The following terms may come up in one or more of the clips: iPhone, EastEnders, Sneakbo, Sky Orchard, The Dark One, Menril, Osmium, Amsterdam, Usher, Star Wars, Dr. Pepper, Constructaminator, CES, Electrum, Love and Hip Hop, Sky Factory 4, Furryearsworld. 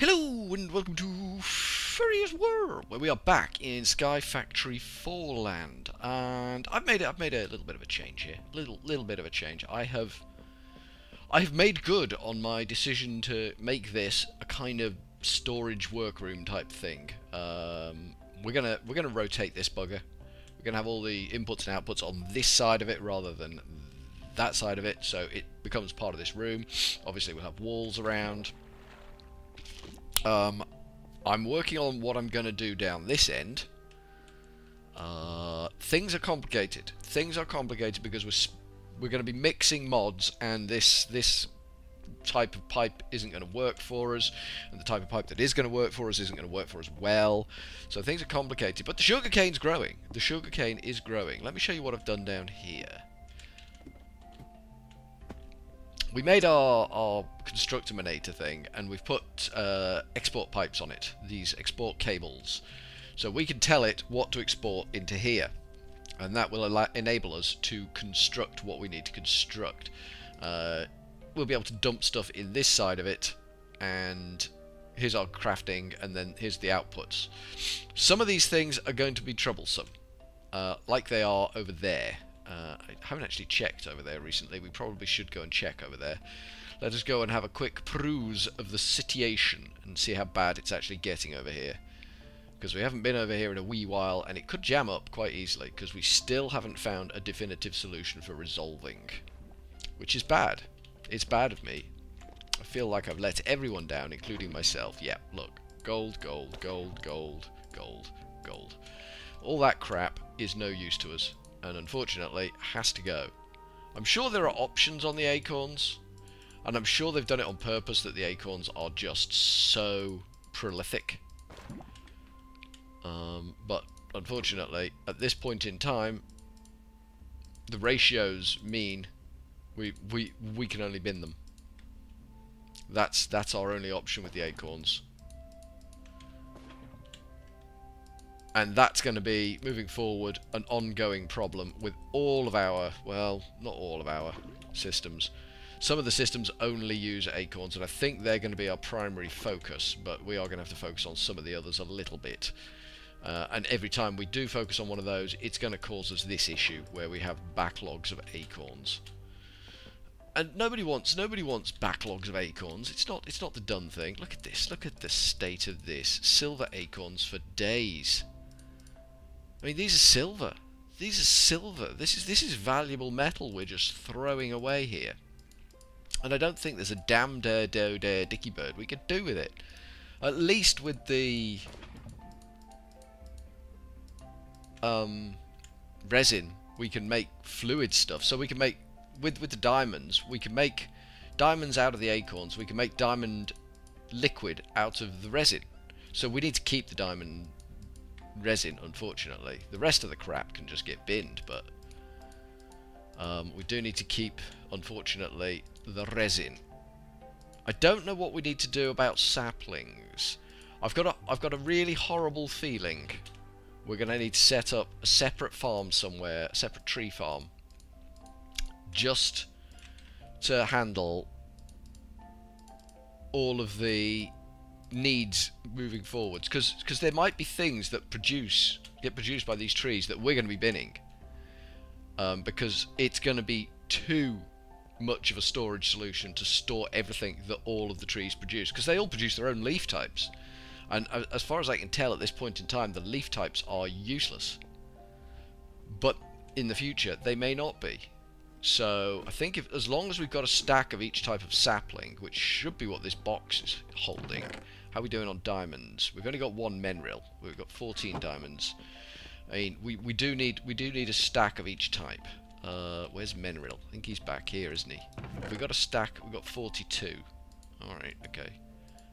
Hello and welcome to Furryearsworld, where we are back in Sky Factory 4 land, and I've made a little bit of a change here, little bit of a change. I have made good on my decision to make this a kind of storage workroom type thing. We're gonna rotate this bugger. We're gonna have all the inputs and outputs on this side of it rather than that side of it, so it becomes part of this room. Obviously, we'll have walls around. I'm working on what I'm going to do down this end. Things are complicated. Things are complicated because we're going to be mixing mods, and this type of pipe isn't going to work for us, and the type of pipe that is going to work for us isn't going to work for us well. So things are complicated. But the sugarcane's growing. The sugarcane is growing. Let me show you what I've done down here. We made our constructaminator thing, and we've put export pipes on it, these export cables. So we can tell it what to export into here, and that will enable us to construct what we need to construct. We'll be able to dump stuff in this side of it, and here's our crafting, and then here's the outputs. Some of these things are going to be troublesome, like they are over there. I haven't actually checked over there recently. We probably should go and check over there. Let us go and have a quick peruse of the situation and see how bad it's actually getting over here, because we haven't been over here in a wee while, and it could jam up quite easily because we still haven't found a definitive solution for resolving, which is bad. It's bad of me. I feel like I've let everyone down, including myself. Yeah, look. Gold, gold, gold, gold, gold, gold. All that crap is no use to us, and unfortunately has to go. I'm sure there are options on the acorns, and I'm sure they've done it on purpose, that the acorns are just so prolific. But unfortunately, at this point in time, the ratios mean we can only bin them. That's our only option with the acorns. And that's going to be, moving forward, an ongoing problem with all of our, well, not all of our systems. Some of the systems only use acorns, and I think they're going to be our primary focus, but we are going to have to focus on some of the others a little bit. And every time we do focus on one of those, it's going to cause us this issue where we have backlogs of acorns. And nobody wants backlogs of acorns. It's not the done thing. Look at this. Look at the state of this. Silver acorns for days. I mean, these are silver. These are silver. This is valuable metal we're just throwing away here. And I don't think there's a damn dare dicky bird we could do with it. At least with the resin, we can make fluid stuff. So we can make with the diamonds, we can make diamonds out of the acorns. We can make diamond liquid out of the resin. So we need to keep the diamond resin, unfortunately. The rest of the crap can just get binned, but we do need to keep, unfortunately, the resin. I don't know what we need to do about saplings. I've got a really horrible feeling we're going to need to set up a separate farm somewhere, a separate tree farm, just to handle all of the needs moving forwards, because there might be things that get produced by these trees that we're going to be binning, because it's going to be too much of a storage solution to store everything that all of the trees produce, because they all produce their own leaf types, and as far as I can tell at this point in time, the leaf types are useless, but in the future they may not be. So I think as long as we've got a stack of each type of sapling, which should be what this box is holding. How are we doing on diamonds? We've only got one menril. We've got 14 diamonds. I mean, we do need a stack of each type. Where's menril? I think he's back here, isn't he? We've got a stack. We've got 42. All right, okay.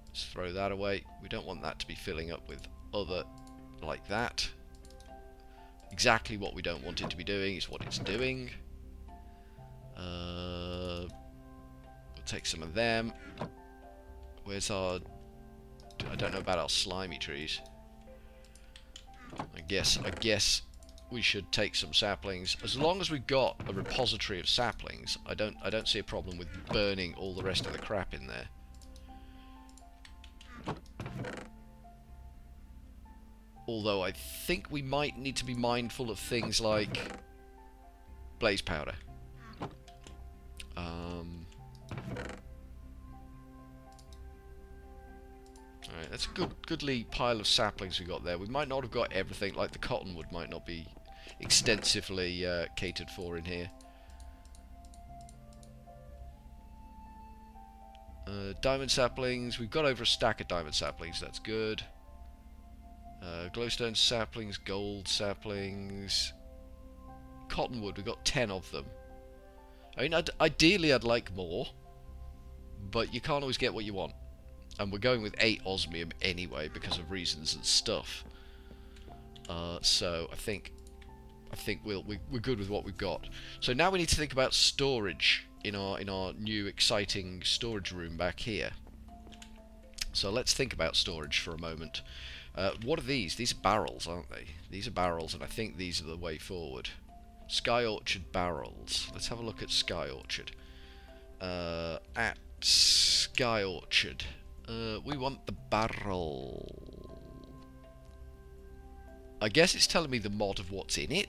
Let's throw that away. We don't want that to be filling up with other like that. Exactly what we don't want it to be doing is what it's doing. We'll take some of them. Where's our... I don't know about our slimy trees. I guess we should take some saplings. As long as we've got a repository of saplings, I don't see a problem with burning all the rest of the crap in there. Although I think we might need to be mindful of things like blaze powder. Alright, that's a goodly pile of saplings we got there. We might not have got everything, like the cottonwood might not be extensively catered for in here. Diamond saplings, we've got over a stack of diamond saplings, that's good. Glowstone saplings, gold saplings, cottonwood, we've got 10 of them. I mean, ideally I'd like more, but you can't always get what you want. And we're going with 8 osmium anyway because of reasons and stuff. So I think we're good with what we've got. So now we need to think about storage in our new exciting storage room back here. So let's think about storage for a moment. What are these? These are barrels, aren't they? These are barrels, and I think these are the way forward. Sky Orchard barrels. Let's have a look at Sky Orchard. At Sky Orchard. We want the barrel. I guess it's telling me the mod of what's in it.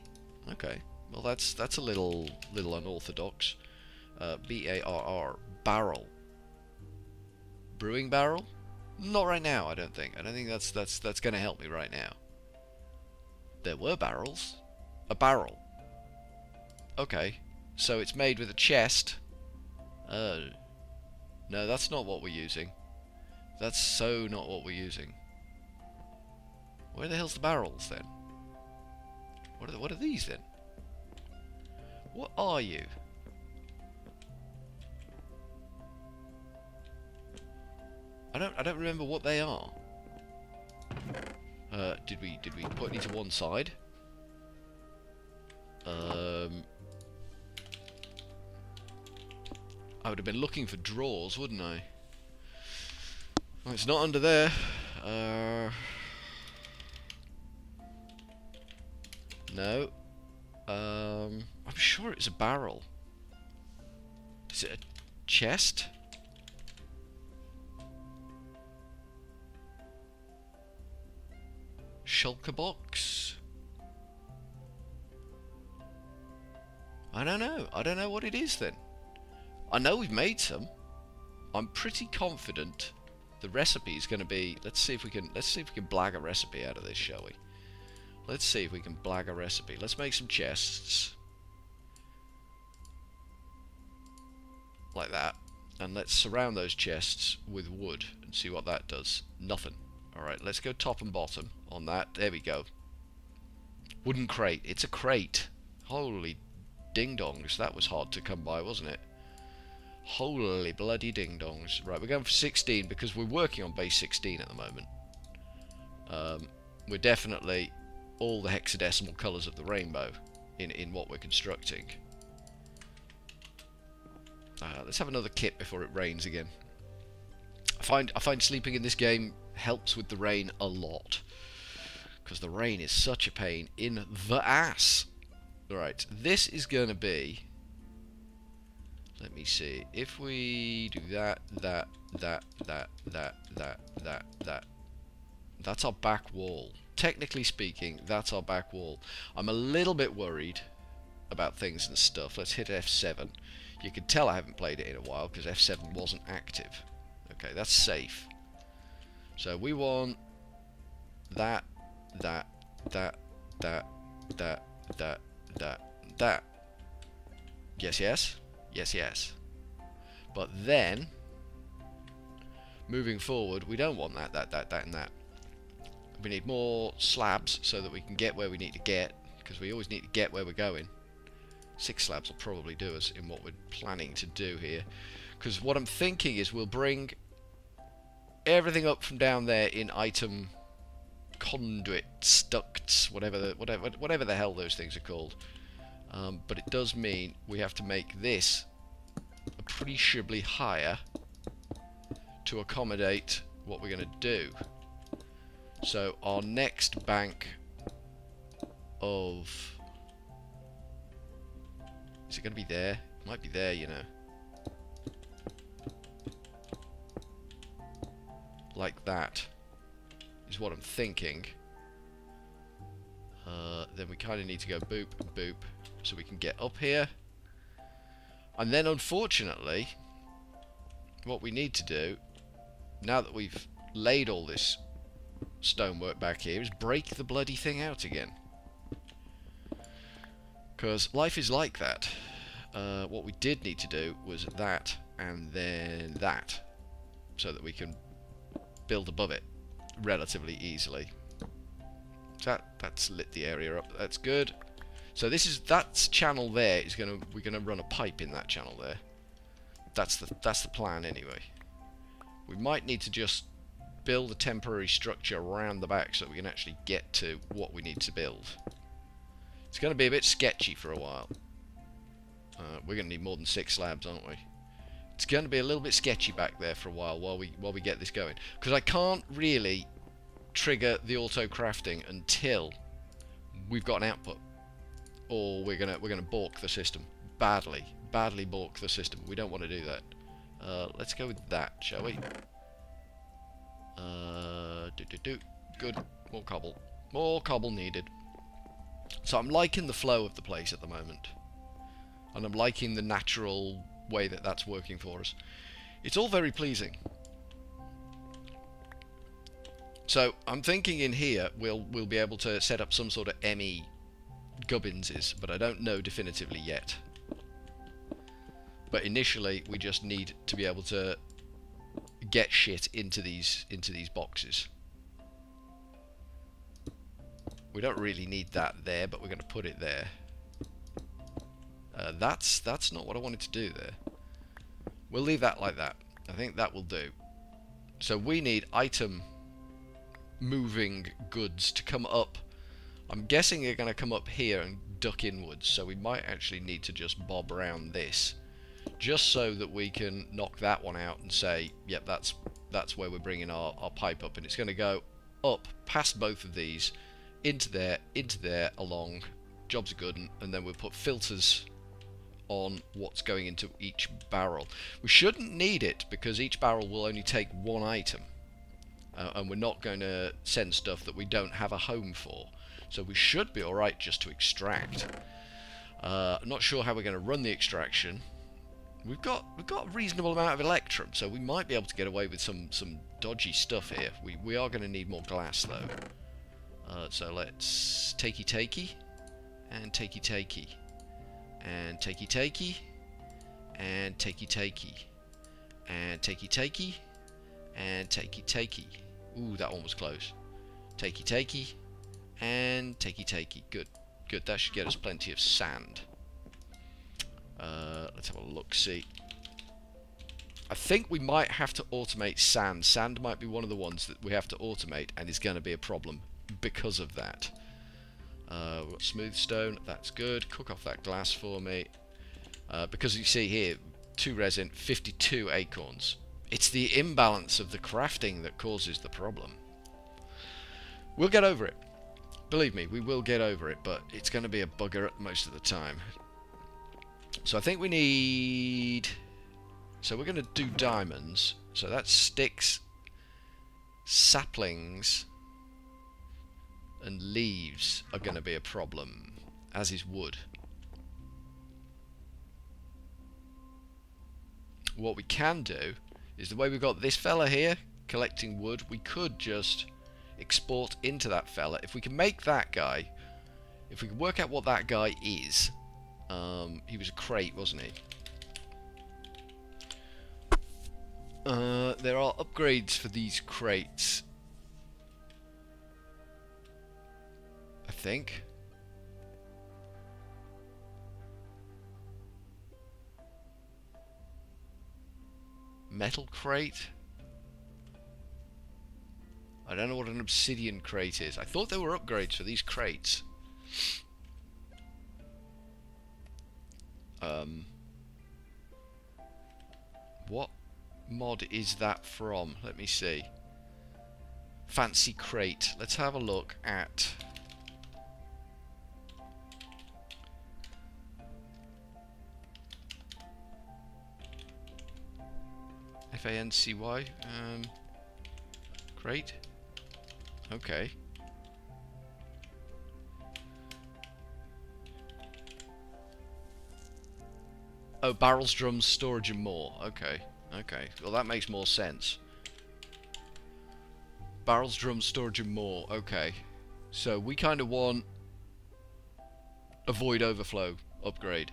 Okay. Well, that's a little unorthodox. B-A-R-R. Barrel. Brewing barrel? Not right now, I don't think. I don't think that's going to help me right now. There were barrels. A barrel. Okay. So it's made with a chest. No, that's not what we're using. That's so not what we're using. Where the hell's the barrels then? What are these then? What are you? I don't remember what they are. Did we put any to one side? I would have been looking for drawers, wouldn't I? Well, it's not under there. No. I'm sure it's a barrel. Is it a chest? Shulker box? I don't know. I don't know what it is then. I know we've made some. I'm pretty confident the recipe is going to be... Let's see if we can blag a recipe out of this, shall we? Let's see if we can blag a recipe. Let's make some chests. Like that. And let's surround those chests with wood and see what that does. Nothing. Alright, let's go top and bottom on that. There we go. Wooden crate. It's a crate. Holy ding-dongs. That was hard to come by, wasn't it? Holy bloody ding-dongs. Right, we're going for 16 because we're working on base 16 at the moment. We're definitely all the hexadecimal colours of the rainbow in what we're constructing. Let's have another kip before it rains again. I find sleeping in this game helps with the rain a lot. Because the rain is such a pain in the ass. Right, this is going to be... Let me see. If we do that. That's our back wall. Technically speaking, that's our back wall. I'm a little bit worried about things and stuff. Let's hit F7. You can tell I haven't played it in a while because F7 wasn't active. Okay, that's safe. So we want that. Yes, yes. Yes, yes. But then, moving forward, we don't want that, and that. We need more slabs so that we can get where we need to get, because we always need to get where we're going. 6 slabs will probably do us in what we're planning to do here. Because what I'm thinking is we'll bring everything up from down there in item conduits, ducts, whatever the hell those things are called. But it does mean we have to make this appreciably higher to accommodate what we're going to do. So our next bank of... Is it going to be there? It might be there, you know. Like that is what I'm thinking. Then we kind of need to go boop, boop, so we can get up here. And then, unfortunately, what we need to do, now that we've laid all this stonework back here, is break the bloody thing out again. Because life is like that. What we did need to do was that, and then that, so that we can build above it relatively easily. So that's lit the area up. That's good. So this is channel there is gonna, we're gonna run a pipe in that channel there. That's the plan anyway. We might need to just build a temporary structure around the back so that we can actually get to what we need to build. It's gonna be a bit sketchy for a while. We're gonna need more than 6 slabs, aren't we? It's going to be a little bit sketchy back there for a while we get this going, because I can't really trigger the auto crafting until we've got an output, or we're gonna balk the system badly balk the system. We don't want to do that. Let's go with that, shall we? Good, more cobble needed. So I'm liking the flow of the place at the moment, and I'm liking the natural way that that's working for us. It's all very pleasing. So I'm thinking in here we'll be able to set up some sort of ME gubbinses, but I don't know definitively yet. But initially we just need to be able to get shit into these boxes. We don't really need that there, but we're going to put it there. That's not what I wanted to do there. We'll leave that like that. I think that will do. So we need item moving goods to come up. I'm guessing they're going to come up here and duck inwards, so we might actually need to just bob around this, just so that we can knock that one out and say, yep, that's where we're bringing our pipe up. And it's going to go up past both of these, into there, along. Job's good, and then we'll put filters on what's going into each barrel. We shouldn't need it because each barrel will only take one item, and we're not going to send stuff that we don't have a home for, so we should be alright just to extract. I'm not sure how we're going to run the extraction. We've got a reasonable amount of electrum, so we might be able to get away with some dodgy stuff here. We are going to need more glass though, so let's takey and takey and takey and takey and takey and takey. Ooh, that one was close. Takey and takey. Good, that should get us plenty of sand. Let's have a look, see. I think we might have to automate sand. Sand might be one of the ones that we have to automate, and is going to be a problem because of that. We've got smooth stone, that's good. Cook off that glass for me. Because you see here, 2 resin, 52 acorns. It's the imbalance of the crafting that causes the problem. We'll get over it. Believe me, we will get over it, but it's going to be a bugger most of the time. So I think we need... So we're going to do diamonds. So that's sticks, saplings... and leaves are going to be a problem, as is wood. What we can do is, the way we've got this fella here collecting wood, we could just export into that fella. If we can make that guy, if we can work out what that guy is, he was a crate, wasn't he? There are upgrades for these crates, I think. Metal crate? I don't know what an obsidian crate is. I thought there were upgrades for these crates. What mod is that from? Let me see. Fancy crate. Let's have a look at... F-A-N-C-Y, crate. Okay. Oh, barrels, drums, storage and more. Okay, okay. Well, that makes more sense. Barrels, drums, storage and more. Okay. So we kind of want a void overflow upgrade,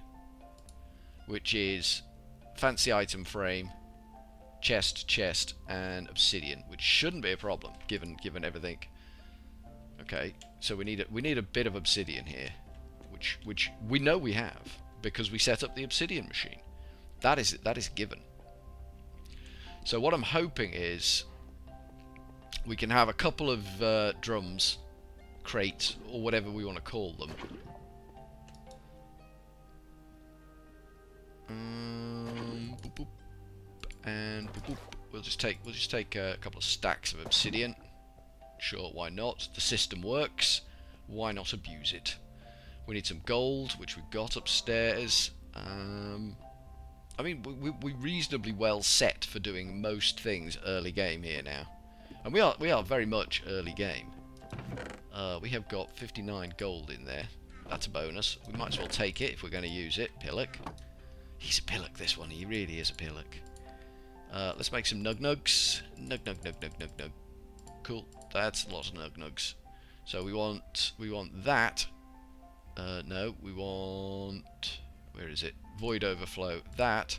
which is fancy item frame, chest, and obsidian, which shouldn't be a problem given everything. Okay, so we need a bit of obsidian here, which we know we have because we set up the obsidian machine. That is given. So what I'm hoping is we can have a couple of drums, crates, or whatever we want to call them. Boop, boop, and boop, boop. We'll just take a couple of stacks of obsidian. Sure, why not? The system works. Why not abuse it? We need some gold, which we've got upstairs. I mean, we're reasonably well set for doing most things early game here now, and we are very much early game. We have got 59 gold in there. That's a bonus. We might as well take it if we're going to use it. Pillock. He's a pillock, this one. He really is a pillock. Let's make some nug-nugs. Nug-nug-nug-nug-nug-nug. Cool. That's lots of nug-nugs. So we want that. No, we want... Where is it? Void overflow. That.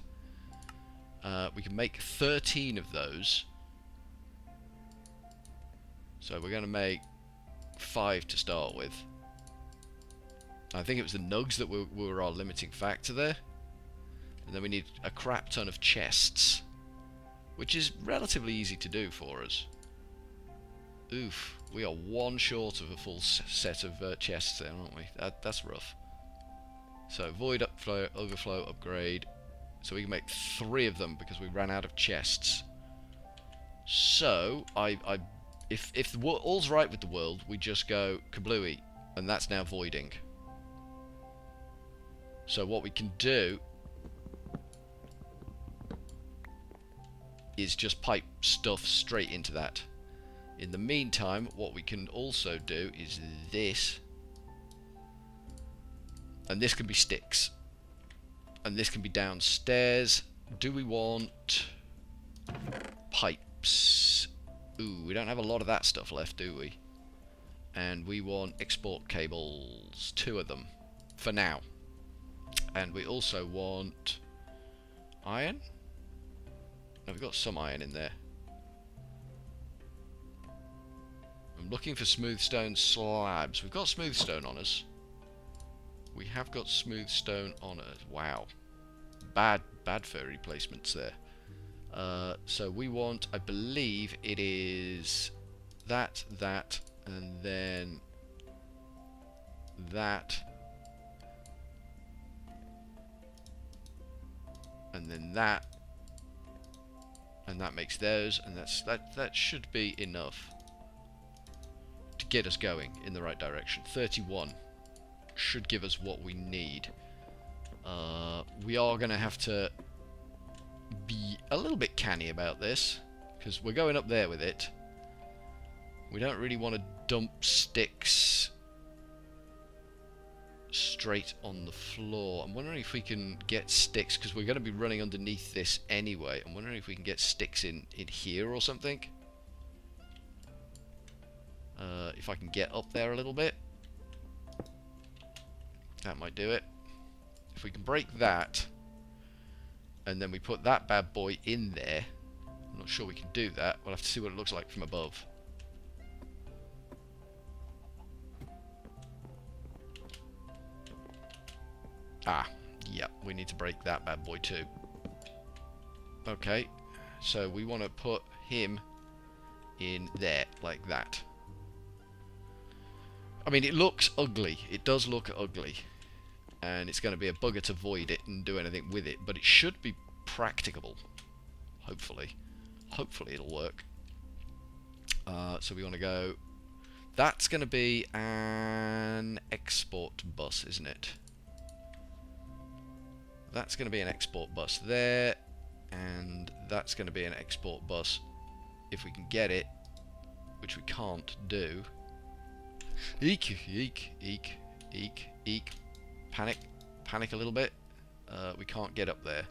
We can make 13 of those. So we're going to make 5 to start with. I think it was the nugs that were our limiting factor there. And then we need a crap ton of chests, which is relatively easy to do for us. Oof, we are one short of a full set of chests there, aren't we? That's rough. So void overflow upgrade. So we can make 3 of them because we ran out of chests. So if all's right with the world, we just go kablooey, and that's now voiding. So what we can do is just pipe stuff straight into that. In the meantime, what we can also do is this, and this can be sticks, and this can be downstairs. Do we want pipes? Ooh, we don't have a lot of that stuff left, do we? And we want export cables, 2 of them for now. And we also want iron. Now we've got some iron in there. I'm looking for smooth stone slabs. We've got smooth stone on us. We have got smooth stone on us. Wow. Bad furry placements there. So we want, I believe it is that, and then that. And then that. And that makes those, and that should be enough to get us going in the right direction. 31 should give us what we need. We are going to have to be a little bit canny about this, because we're going up there with it. We don't really want to dump sticks straight on the floor. I'm wondering if we can get sticks, because we're going to be running underneath this anyway. I'm wondering if we can get sticks in here or something. If I can get up there a little bit, that might do it. If we can break that, and then we put that bad boy in there. I'm not sure we can do that. We'll have to see what it looks like from above. Ah, yep, we need to break that bad boy too. Okay, so we want to put him in there, like that. I mean, it looks ugly. It does look ugly. And it's going to be a bugger to void it and do anything with it, but it should be practicable. Hopefully. Hopefully it'll work. So we want to go... That's going to be an export bus, isn't it? That's going to be an export bus there, and that's going to be an export bus if we can get it, which we can't do. Eek, eek, eek, eek, eek. Panic a little bit. We can't get up there.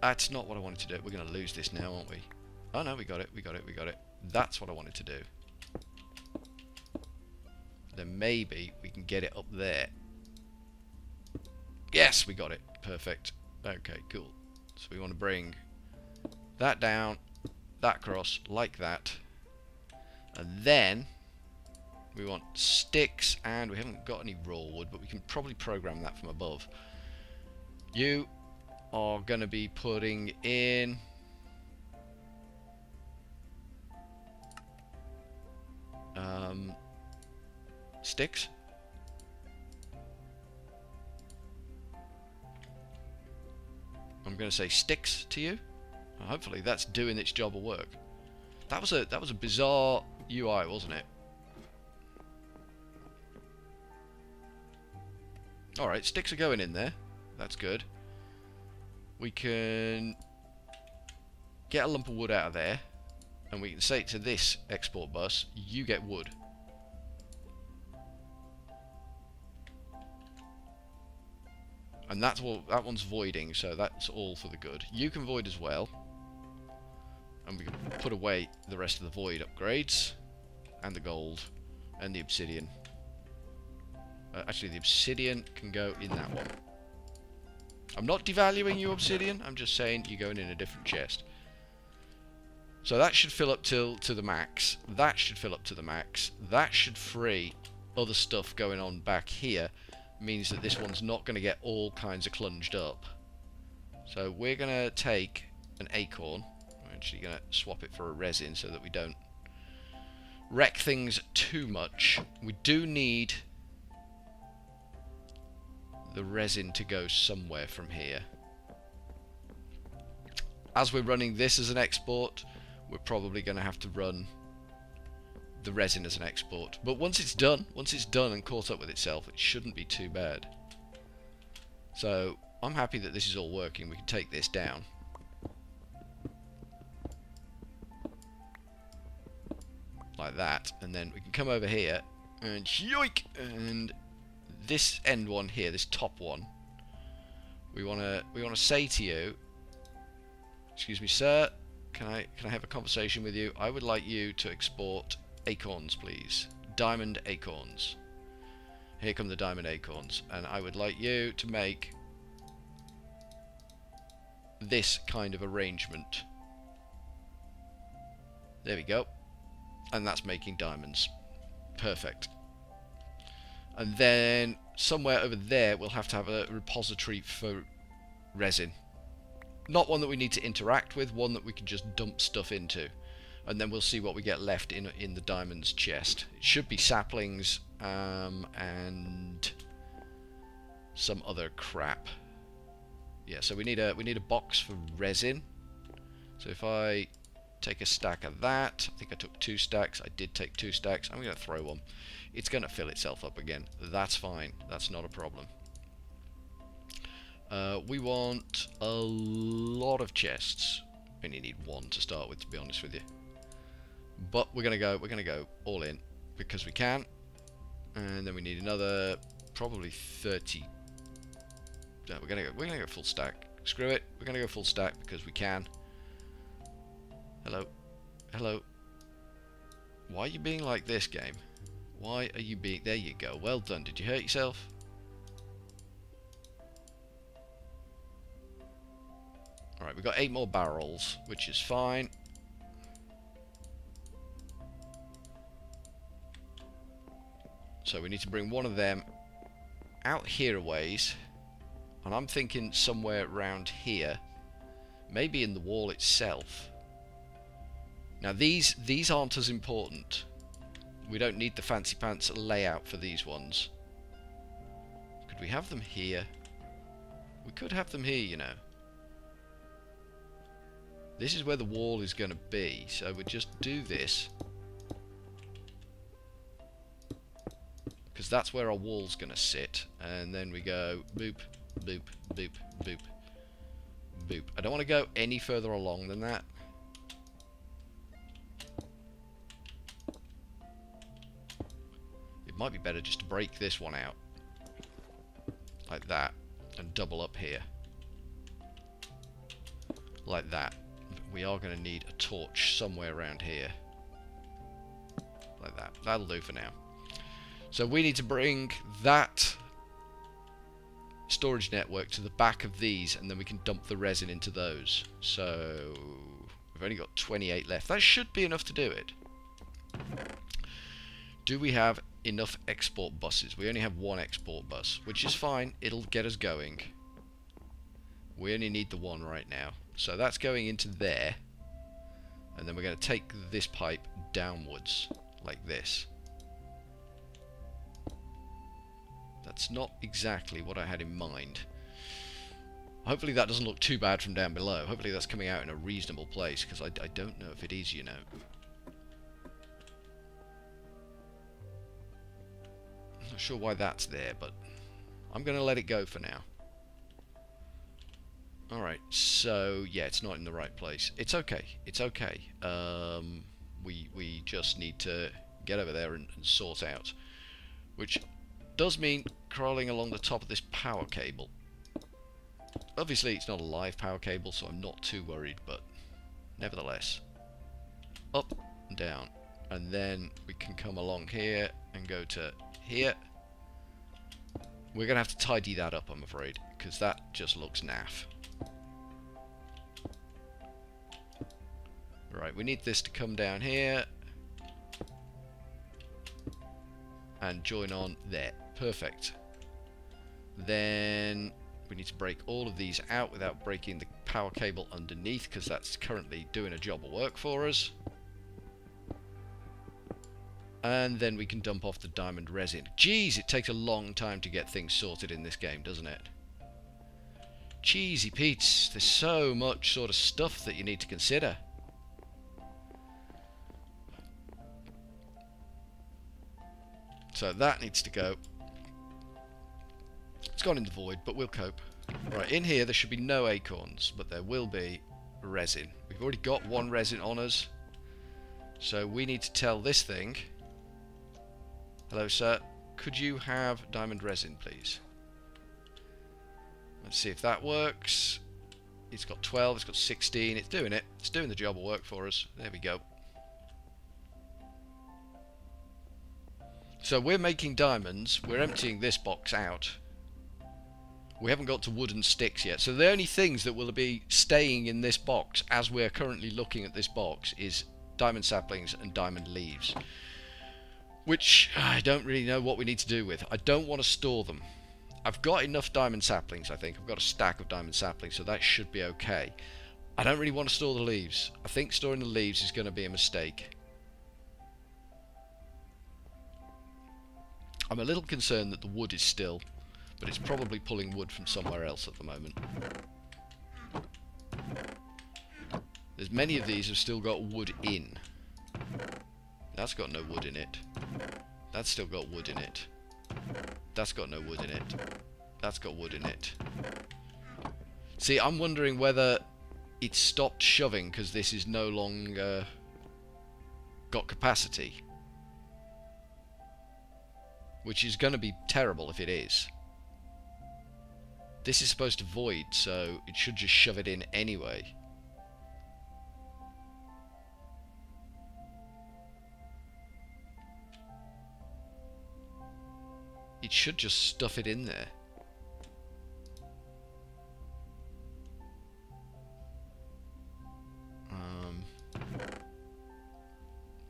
That's not what I wanted to do. We're going to lose this now, aren't we? Oh no, we got it, we got it, we got it. That's what I wanted to do. Then maybe we can get it up there. Yes, we got it. Perfect. Okay, cool. So we want to bring that down, that cross, like that. And then we want sticks, and we haven't got any raw wood, but we can probably program that from above. You are going to be putting in... sticks. I'm going to say sticks to you. Well, hopefully that's doing its job of work. That was a bizarre UI, wasn't it? All right, sticks are going in there. That's good. We can get a lump of wood out of there, and we can say to this export bus, "You get wood." And that's all, that one's voiding, so that's all for the good. You can void as well. And we can put away the rest of the void upgrades. And the gold. And the obsidian. Actually, the obsidian can go in that one. I'm not devaluing you, obsidian. I'm just saying you're going in a different chest. So that should fill up to the max. That should fill up to the max. That should free other stuff going on back here. Means that this one's not going to get all kinds of clunged up. So we're going to take an acorn. We're actually going to swap it for a resin so that we don't wreck things too much. We do need the resin to go somewhere from here. As we're running this as an export, we're probably going to have to run the resin as an export, but once it's done and caught up with itself, it shouldn't be too bad. So I'm happy that this is all working. We can take this down. Like that, and then we can come over here and yoink, and this end one here, this top one, we wanna say to you, excuse me sir, can I have a conversation with you? I would like you to export acorns, please. Diamond acorns. Here come the diamond acorns. And I would like you to make this kind of arrangement. There we go. And that's making diamonds. Perfect. And then somewhere over there we'll have to have a repository for resin. Not one that we need to interact with, one that we can just dump stuff into. And then we'll see what we get left in the diamonds chest. It should be saplings and some other crap. Yeah, so we need a box for resin. So if I take a stack of that, I think I took 2 stacks. I did take 2 stacks. I'm going to throw one. It's going to fill itself up again. That's fine. That's not a problem. We want a lot of chests. I only need 1 to start with, to be honest with you. But we're gonna go all in because we can. And then we need another probably 30. No, we're gonna go full stack. Screw it. We're gonna go full stack because we can. Hello. Hello. Why are you being like this, game? Why are you being... There you go. Well done. Did you hurt yourself? Alright, we've got 8 more barrels, which is fine. So we need to bring one of them out here a ways. And I'm thinking somewhere around here. Maybe in the wall itself. Now these aren't as important. We don't need the fancy pants layout for these ones. Could we have them here? We could have them here, you know. This is where the wall is going to be, so we just do this. Because that's where our wall's going to sit. And then we go boop, boop, boop, boop, boop. I don't want to go any further along than that. It might be better just to break this one out. like that, and double up here like that. We are going to need a torch somewhere around here like that. That'll do for now. So we need to bring that storage network to the back of these, and then we can dump the resin into those. So we've only got 28 left. That should be enough to do it. Do we have enough export buses? We only have one export bus, which is fine. It'll get us going. We only need the one right now. So that's going into there, and then we're going to take this pipe downwards like this. That's not exactly what I had in mind. Hopefully that doesn't look too bad from down below. Hopefully that's coming out in a reasonable place, because I don't know if it is, you know. I'm not sure why that's there, but I'm going to let it go for now. Alright, so yeah, it's not in the right place. It's okay, it's okay. We just need to get over there and sort out. Which does mean crawling along the top of this power cable. Obviously it's not a live power cable, so I'm not too worried, but nevertheless. Up and down. And then we can come along here and go to here. We're going to have to tidy that up, I'm afraid, because that just looks naff. Right, we need this to come down here and join on there. Perfect. Then we need to break all of these out without breaking the power cable underneath, because that's currently doing a job of work for us. And then we can dump off the diamond resin. Jeez, it takes a long time to get things sorted in this game, doesn't it? Cheesy Pete's. There's so much sort of stuff that you need to consider. So that needs to go. It's gone in the void, but we'll cope. Right, in here there should be no acorns, but there will be resin. We've already got one resin on us. So we need to tell this thing, hello sir, could you have diamond resin please? Let's see if that works. It's got 12, it's got 16, it's doing it. It's doing the job of work for us. There we go. So we're making diamonds, we're emptying this box out. We haven't got to wooden sticks yet, so the only things that will be staying in this box as we're currently looking at this box is diamond saplings and diamond leaves, which I don't really know what we need to do with. I don't want to store them. I've got enough diamond saplings, I think. I've got a stack of diamond saplings, so that should be okay. I don't really want to store the leaves. I think storing the leaves is going to be a mistake. I'm a little concerned that the wood is still, but it's probably pulling wood from somewhere else at the moment. There's many of these have still got wood in. That's got no wood in it. That's still got wood in it. That's got no wood in it. That's got wood in it. See, I'm wondering whether it stopped shoving because this is no longer got capacity. Which is going to be terrible if it is. This is supposed to void, so it should just shove it in anyway. It should just stuff it in there.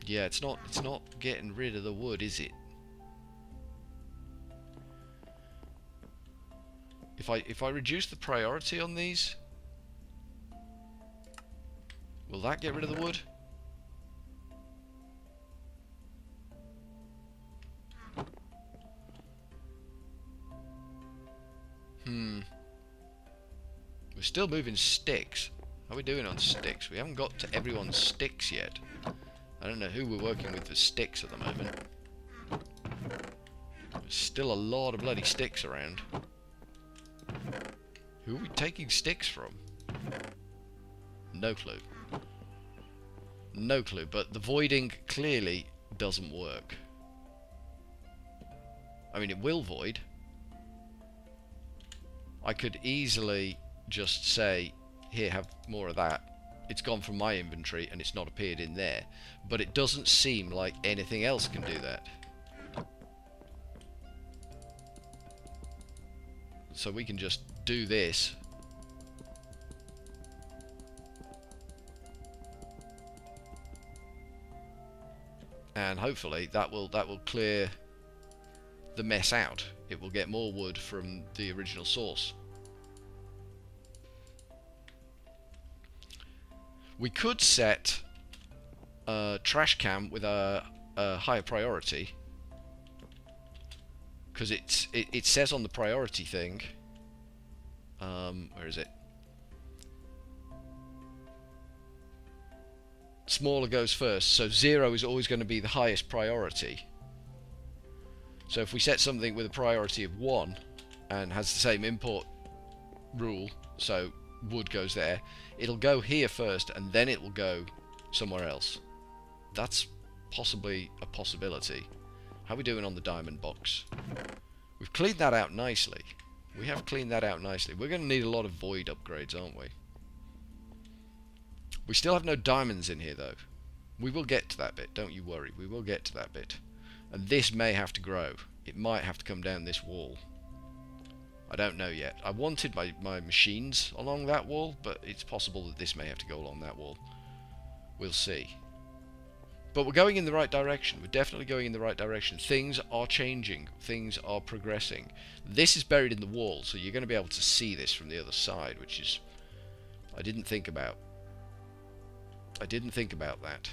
Yeah, it's not getting rid of the wood, is it? If I reduce the priority on these, will that get rid of the wood? We're still moving sticks. How are we doing on sticks? We haven't got to everyone's sticks yet. I don't know who we're working with for sticks at the moment. There's still a lot of bloody sticks around. Who are we taking sticks from? No clue. No clue, but the voiding clearly doesn't work. I mean, it will void. I could easily just say, here, have more of that. It's gone from my inventory and it's not appeared in there. But it doesn't seem like anything else can do that. So we can just do this. And hopefully that will clear the mess out. It will get more wood from the original source. We could set a trash can with a higher priority, because it says on the priority thing, where is it? Smaller goes first, so 0 is always going to be the highest priority. So if we set something with a priority of 1 and has the same import rule, so wood goes there, it'll go here first and then it will go somewhere else. That's possibly a possibility. How are we doing on the diamond box? We've cleaned that out nicely. We have cleaned that out nicely. We're going to need a lot of void upgrades, aren't we? We still have no diamonds in here, though. We will get to that bit, don't you worry. We will get to that bit. And this may have to grow. It might have to come down this wall. I don't know yet. I wanted my machines along that wall, but it's possible that this may have to go along that wall. We'll see. But we're going in the right direction. We're definitely going in the right direction. Things are changing. Things are progressing. This is buried in the wall, so you're going to be able to see this from the other side, which is... I didn't think about. I didn't think about that.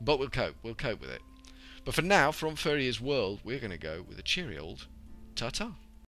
But we'll cope. We'll cope with it. But for now, from Furryearsworld, we're going to go with a cheery old ta-ta.